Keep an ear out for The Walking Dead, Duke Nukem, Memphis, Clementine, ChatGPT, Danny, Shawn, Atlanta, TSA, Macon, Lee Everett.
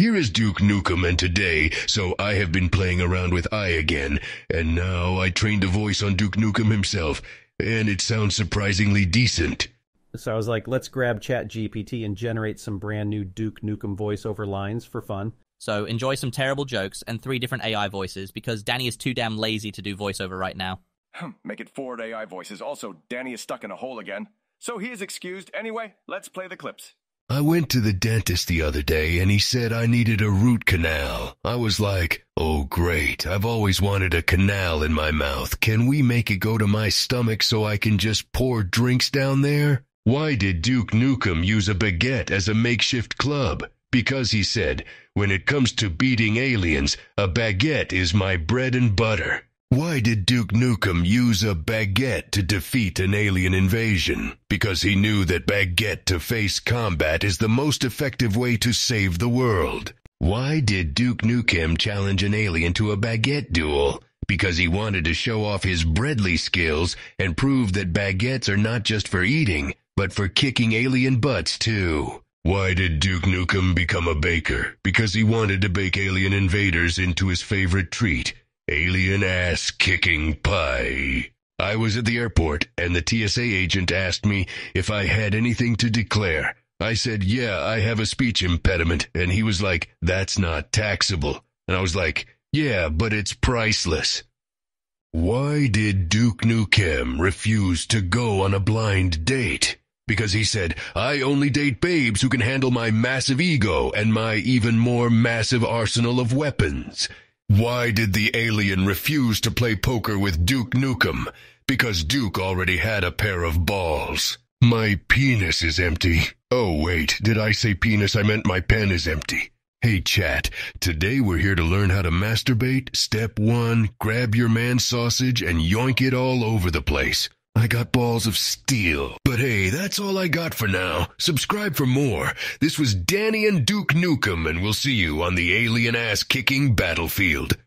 Here is Duke Nukem, and today, so I have been playing around with AI again, and now I trained a voice on Duke Nukem himself, and it sounds surprisingly decent. So I was like, let's grab ChatGPT and generate some brand new Duke Nukem voiceover lines for fun. So enjoy some terrible jokes and 3 different AI voices, because Danny is too damn lazy to do voiceover right now. Make it 4 AI voices. Also, Danny is stuck in a hole again. So he is excused. Anyway, let's play the clips. I went to the dentist the other day, and he said I needed a root canal. I was like, oh great, I've always wanted a canal in my mouth. Can we make it go to my stomach so I can just pour drinks down there? Why did Duke Nukem use a baguette as a makeshift club? Because he said, when it comes to beating aliens, a baguette is my bread and butter. Why did Duke Nukem use a baguette to defeat an alien invasion? Because he knew that baguette to face combat is the most effective way to save the world. Why did Duke Nukem challenge an alien to a baguette duel? Because he wanted to show off his breadly skills and prove that baguettes are not just for eating, but for kicking alien butts too. Why did Duke Nukem become a baker? Because he wanted to bake alien invaders into his favorite treat. Alien ass-kicking pie. I was at the airport, and the TSA agent asked me if I had anything to declare. I said, yeah, I have a speech impediment, and he was like, that's not taxable. And I was like, yeah, but it's priceless. Why did Duke Nukem refuse to go on a blind date? Because he said, I only date babes who can handle my massive ego and my even more massive arsenal of weapons. Why did the alien refuse to play poker with Duke Nukem? Because Duke already had a pair of balls. My penis is empty. Oh, wait, did I say penis? I meant my pen is empty. Hey, chat, today we're here to learn how to masturbate. Step 1, grab your man sausage and yoink it all over the place. I got balls of steel. But hey, that's all I got for now. Subscribe for more. This was Danny and Duke Nukem, and we'll see you on the alien ass kicking battlefield.